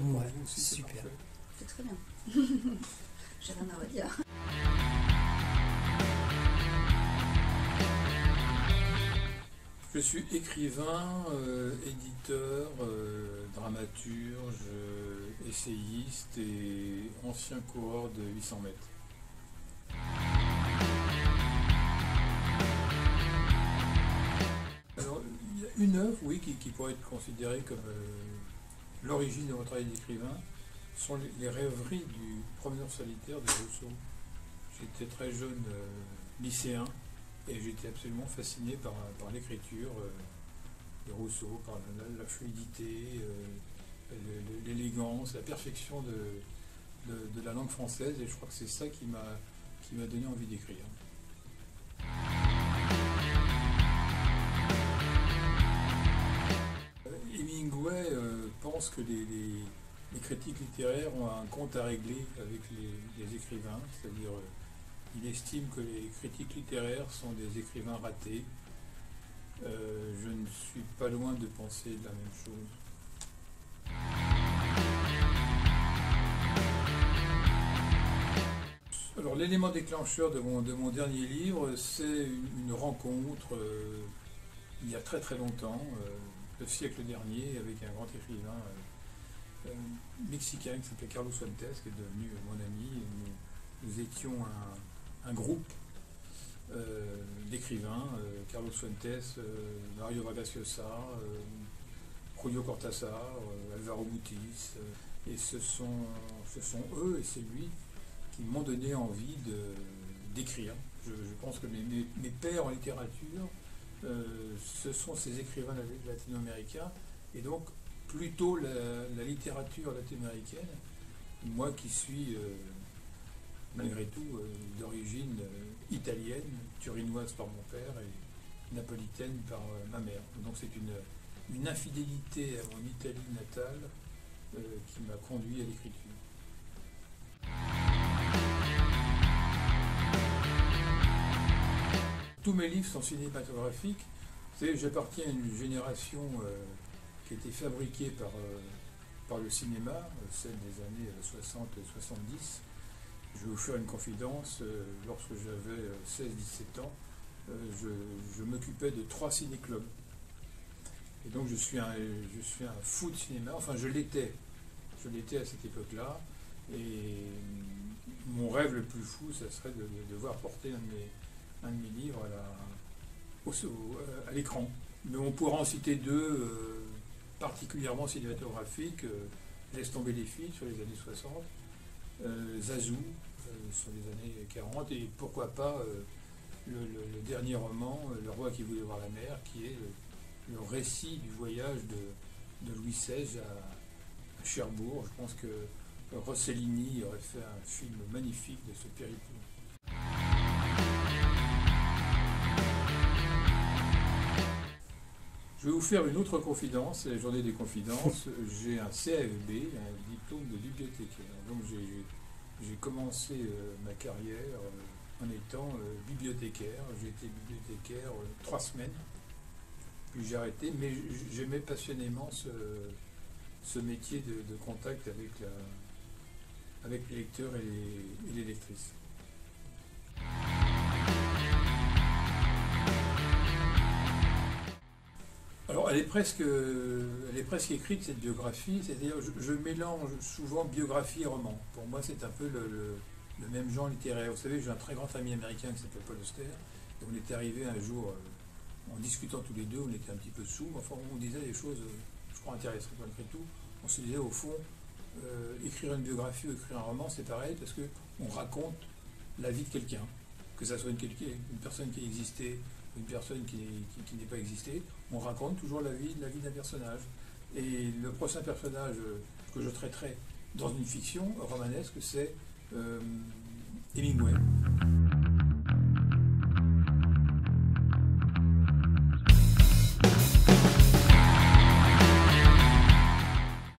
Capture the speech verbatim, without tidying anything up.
Ouais, super. C'est très bien. J'ai rien à redire. Je suis écrivain, euh, éditeur, euh, dramaturge, euh, essayiste et ancien coureur de huit cents mètres. Alors, il y a une œuvre, oui, qui, qui pourrait être considérée comme euh, l'origine de mon travail d'écrivain, sont les, les rêveries du promeneur solitaire de Rousseau. J'étais très jeune euh, lycéen. Et j'étais absolument fasciné par, par l'écriture euh, de Rousseau, par la, la fluidité, euh, l'élégance, la perfection de, de, de la langue française. Et je crois que c'est ça qui m'a qui m'a donné envie d'écrire. Hemingway euh, pense que les, les, les critiques littéraires ont un compte à régler avec les, les écrivains, c'est-à-dire... Euh, il estime que les critiques littéraires sont des écrivains ratés. Euh, je ne suis pas loin de penser la même chose. Alors l'élément déclencheur de mon, de mon dernier livre, c'est une, une rencontre euh, il y a très très longtemps, euh, le siècle dernier, avec un grand écrivain euh, euh, mexicain qui s'appelait Carlos Fuentes, qui est devenu mon ami. Nous, nous étions un un groupe euh, d'écrivains, euh, Carlos Fuentes, euh, Mario Vargas Llosa, euh, Julio Cortázar, euh, Alvaro Mutis, euh, et ce sont, ce sont eux et c'est lui qui m'ont donné envie d'écrire. Je, je pense que mes, mes, mes pères en littérature, euh, ce sont ces écrivains latino-américains, et donc plutôt la, la littérature latino-américaine, moi qui suis... Euh, malgré tout, euh, d'origine euh, italienne, turinoise par mon père et napolitaine par euh, ma mère. Donc c'est une, une infidélité à mon Italie natale euh, qui m'a conduit à l'écriture. Tous mes livres sont cinématographiques. Vous savez, j'appartiens à une génération euh, qui a été fabriquée par, euh, par le cinéma, euh, celle des années soixante soixante-dix. Je vais vous faire une confidence, euh, lorsque j'avais seize dix-sept ans, euh, je, je m'occupais de trois ciné-clubs. Et donc je suis, un, je suis un fou de cinéma, enfin je l'étais, je l'étais à cette époque-là. Et mon rêve le plus fou, ça serait de, de, de voir porter un de mes, un de mes livres à l'écran. Mais on pourra en citer deux euh, particulièrement cinématographiques, euh, Laisse tomber les filles sur les années soixante. Euh, Zazou, euh, sur les années quarante, et pourquoi pas euh, le, le, le dernier roman, euh, Le roi qui voulait voir la mer, qui est le, le récit du voyage de, de Louis seize à, à Cherbourg. Je pense que Rossellini aurait fait un film magnifique de ce périple. Je vais vous faire une autre confidence, c'est la journée des confidences. J'ai un C A F B, un diplôme de bibliothécaire. Donc j'ai commencé euh, ma carrière euh, en étant euh, bibliothécaire. J'ai été bibliothécaire euh, trois semaines, puis j'ai arrêté. Mais j'aimais passionnément ce, ce métier de, de contact avec, la, avec les lecteurs et les, et les lectrices. Alors, elle est presque, elle est presque écrite, cette biographie, c'est-à-dire je, je mélange souvent biographie et roman. Pour moi, c'est un peu le, le, le même genre littéraire. Vous savez, j'ai un très grand ami américain qui s'appelle Paul Auster, et on était arrivé un jour, euh, en discutant tous les deux, on était un petit peu sous, enfin, on disait des choses, je crois, intéressantes malgré tout. On se disait, au fond, euh, écrire une biographie ou écrire un roman, c'est pareil, parce qu'on raconte la vie de quelqu'un, que ça soit une, une personne qui existait, une personne qui, qui, qui n'est pas existée, on raconte toujours la vie, la vie d'un personnage. Et le prochain personnage que je traiterai dans une fiction romanesque, c'est euh, Hemingway.